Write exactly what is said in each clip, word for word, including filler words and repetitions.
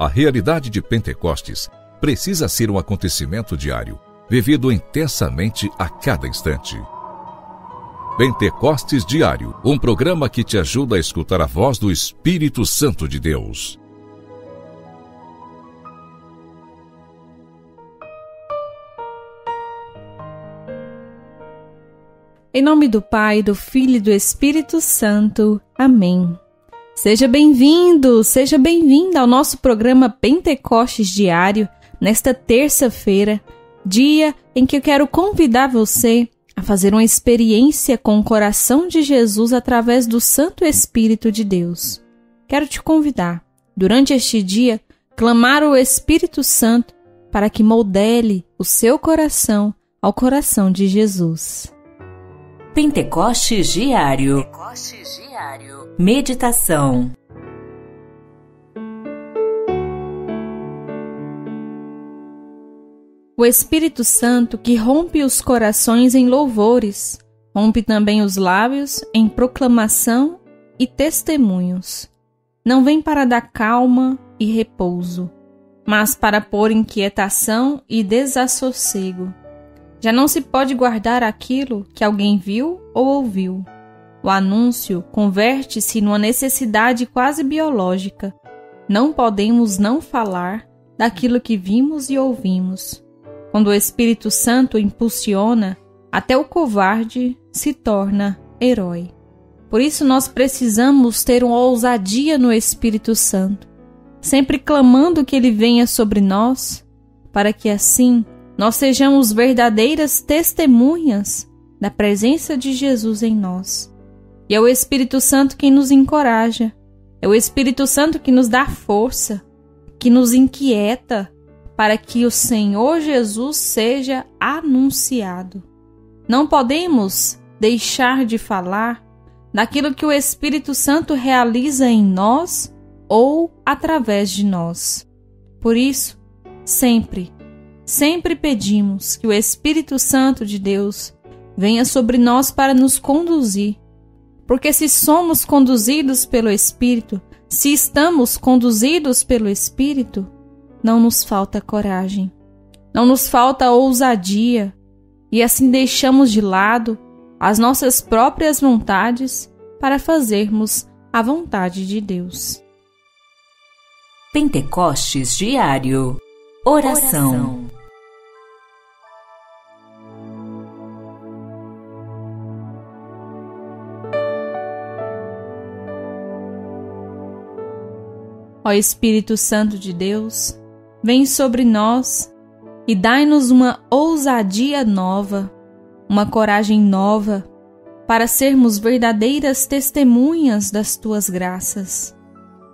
A realidade de Pentecostes precisa ser um acontecimento diário, vivido intensamente a cada instante. Pentecostes Diário, um programa que te ajuda a escutar a voz do Espírito Santo de Deus. Em nome do Pai, do Filho e do Espírito Santo. Amém. Seja bem-vindo, seja bem-vinda ao nosso programa Pentecostes Diário, nesta terça-feira, dia em que eu quero convidar você a fazer uma experiência com o coração de Jesus através do Santo Espírito de Deus. Quero te convidar, durante este dia, clamar o Espírito Santo para que moldele o seu coração ao coração de Jesus. Pentecostes Diário. Pentecostes Diário. Meditação. O Espírito Santo que rompe os corações em louvores, rompe também os lábios em proclamação e testemunhos. Não vem para dar calma e repouso, mas para pôr inquietação e desassossego. Já não se pode guardar aquilo que alguém viu ou ouviu. O anúncio converte-se numa necessidade quase biológica. Não podemos não falar daquilo que vimos e ouvimos. Quando o Espírito Santo impulsiona, até o covarde se torna herói. Por isso nós precisamos ter uma ousadia no Espírito Santo, sempre clamando que ele venha sobre nós, para que assim nós sejamos verdadeiras testemunhas da presença de Jesus em nós. E é o Espírito Santo quem nos encoraja, é o Espírito Santo que nos dá força, que nos inquieta para que o Senhor Jesus seja anunciado. Não podemos deixar de falar daquilo que o Espírito Santo realiza em nós ou através de nós. Por isso, sempre Sempre pedimos que o Espírito Santo de Deus venha sobre nós para nos conduzir, porque se somos conduzidos pelo Espírito, se estamos conduzidos pelo Espírito, não nos falta coragem, não nos falta ousadia, e assim deixamos de lado as nossas próprias vontades para fazermos a vontade de Deus. Pentecostes Diário. Oração. Ó Espírito Santo de Deus, vem sobre nós e dai-nos uma ousadia nova, uma coragem nova, para sermos verdadeiras testemunhas das tuas graças.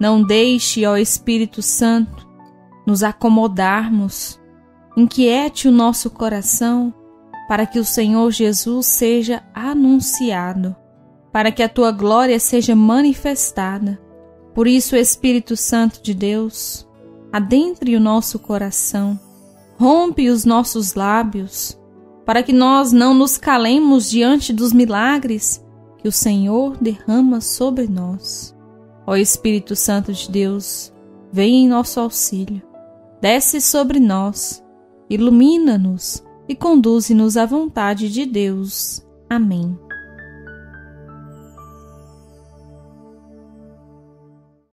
Não deixe, ó Espírito Santo, nos acomodarmos. Inquiete o nosso coração para que o Senhor Jesus seja anunciado, para que a tua glória seja manifestada. Por isso, Espírito Santo de Deus, adentre o nosso coração, rompe os nossos lábios, para que nós não nos calemos diante dos milagres que o Senhor derrama sobre nós. Ó Espírito Santo de Deus, vem em nosso auxílio, desce sobre nós, ilumina-nos e conduze-nos à vontade de Deus. Amém.